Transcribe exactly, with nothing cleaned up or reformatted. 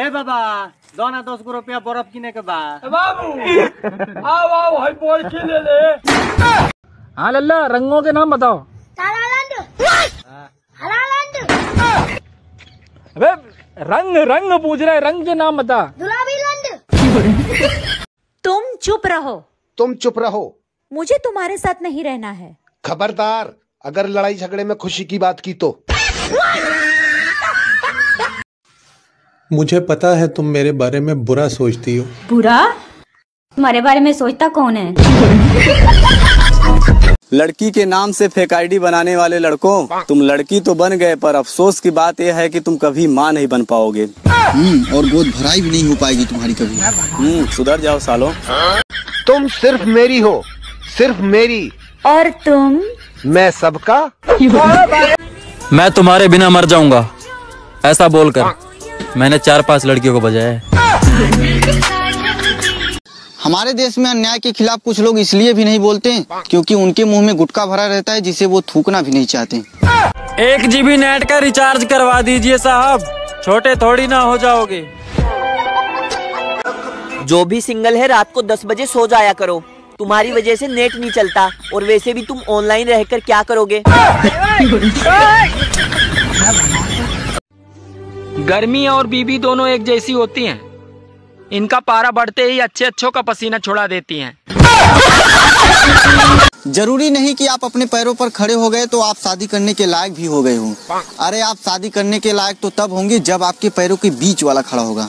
ए बाबा दोना दस गो रुपया बर्फ किने के बा। बाबू आओ आओ हई बोल के ले ले। हां लल्ला रंगों के नाम बताओ। काला रंग, हरा रंग। अबे रंग रंग पूछ रहा है, रंग के नाम बता। गुलाबी रंग। तुम चुप रहो, तुम चुप रहो, मुझे तुम्हारे साथ नहीं रहना है। खबरदार अगर लड़ाई झगड़े में खुशी की बात की तो। मुझे पता है तुम मेरे बारे में बुरा सोचती हो। बुरा? तुम्हारे बारे में सोचता कौन है? लड़की के नाम से फेक आईडी बनाने वाले लड़कों, तुम लड़की तो बन गए पर अफसोस की बात यह है कि तुम कभी मां नहीं बन पाओगे और गोद भराई भी नहीं हो पाएगी तुम्हारी कभी। हम्म, सुधर जाओ सालों। तुम सिर्फ मेरी हो, सिर्फ मेरी। और तुम? मैं सबका। मैं तुम्हारे बिना मर जाऊंगा ऐसा बोलकर मैंने चार पांच लड़कियों को बजाया है। हमारे देश में अन्याय के खिलाफ कुछ लोग इसलिए भी नहीं बोलते क्योंकि उनके मुंह में गुटखा भरा रहता है जिसे वो थूकना भी नहीं चाहते। एक जीबी नेट का रिचार्ज करवा दीजिए साहब, छोटे थोड़ी ना हो जाओगे। जो भी सिंगल है रात को दस बजे सो जाया करो, तुम्हारी वजह से नेट नहीं चलता और वैसे भी तुम ऑनलाइन रहकर क्या करोगे। गर्मी और बीबी दोनों एक जैसी होती हैं, इनका पारा बढ़ते ही अच्छे अच्छों का पसीना छोड़ा देती हैं। जरूरी नहीं कि आप अपने पैरों पर खड़े हो गए तो आप शादी करने के लायक भी हो गए हो। अरे आप शादी करने के लायक तो तब होंगे जब आपके पैरों के बीच वाला खड़ा होगा।